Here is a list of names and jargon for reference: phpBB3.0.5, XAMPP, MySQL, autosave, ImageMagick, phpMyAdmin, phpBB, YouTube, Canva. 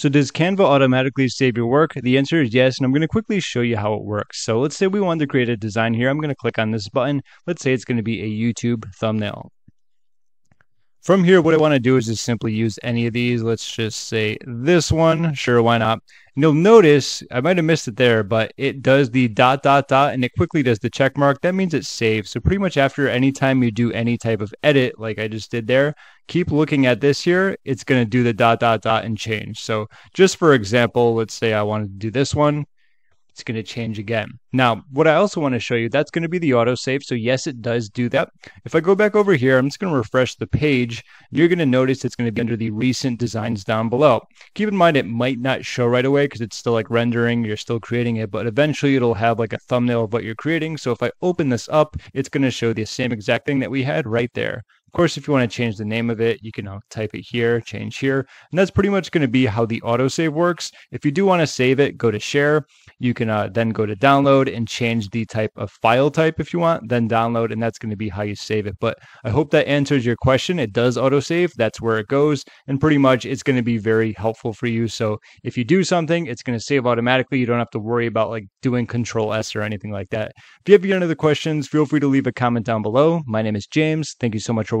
So does Canva automatically save your work? The answer is yes, and I'm going to quickly show you how it works. So let's say we wanted to create a design here. I'm going to click on this button. Let's say it's going to be a YouTube thumbnail. From here, what I want to do is just simply use any of these. Let's just say this one. Sure, why not? And you'll notice, I might have missed it there, but it does the ... and it quickly does the check mark. That means it's saved. So pretty much after any time you do any type of edit, like I just did there, keep looking at this here. It's going to do the ... and change. So just for example, let's say I wanted to do this one. It's going to change again. Now, what I also want to show you, that's going to be the autosave. So yes, it does do that. If I go back over here, I'm just going to refresh the page. You're going to notice it's going to be under the recent designs down below. Keep in mind, it might not show right away because it's still like rendering, you're still creating it, but eventually it'll have like a thumbnail of what you're creating. So if I open this up, it's going to show the same exact thing that we had right there. Of course, if you want to change the name of it, you can type it here, change here, and that's pretty much going to be how the autosave works. If you do want to save it, go to share. You can then go to download and change the type of file type if you want, then download, and that's going to be how you save it. But I hope that answers your question. It does autosave. That's where it goes, and pretty much it's going to be very helpful for you. So if you do something, it's going to save automatically. You don't have to worry about like doing Control-S or anything like that. If you have any other questions, feel free to leave a comment down below. My name is James. Thank you so much for